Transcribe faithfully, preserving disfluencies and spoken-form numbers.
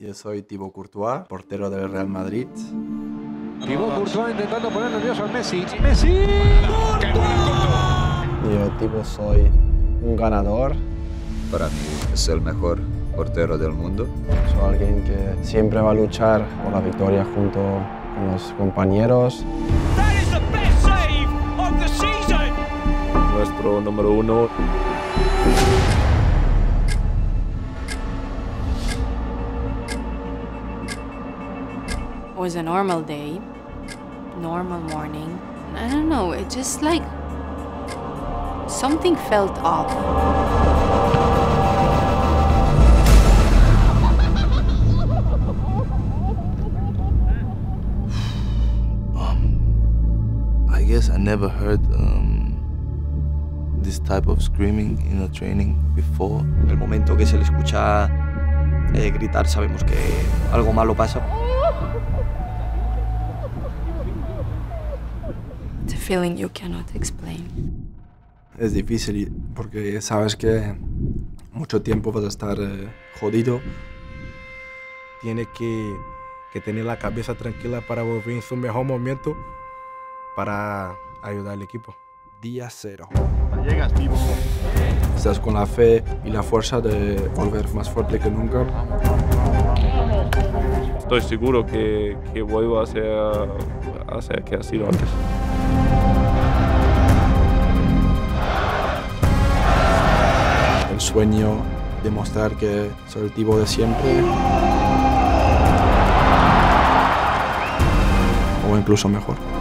Yo soy Thibaut Courtois, portero del Real Madrid. Thibaut Courtois intentando poner nervioso al Messi. ¡Messi! Yo, Thibaut, soy un ganador. Para mí es el mejor portero del mundo. Soy alguien que siempre va a luchar por la victoria junto con los compañeros. Nuestro número uno. It was a normal day, normal morning. I don't know, it just like something felt off. um, I guess I never heard um, this type of screaming in a training before. El momento que se le escucha eh, gritar, sabemos que algo malo pasa. It's a feeling you cannot explain. Es difícil porque sabes que mucho tiempo vas a estar eh, jodido. Tiene que, que tener la cabeza tranquila para volver en su mejor momento para ayudar al equipo. Día cero. Llegas vivo. Estás con la fe y la fuerza de volver más fuerte que nunca. Estoy seguro que, que vuelvo a ser, a ser que ha sido antes. El sueño de mostrar que soy el Thibaut de siempre. O incluso mejor.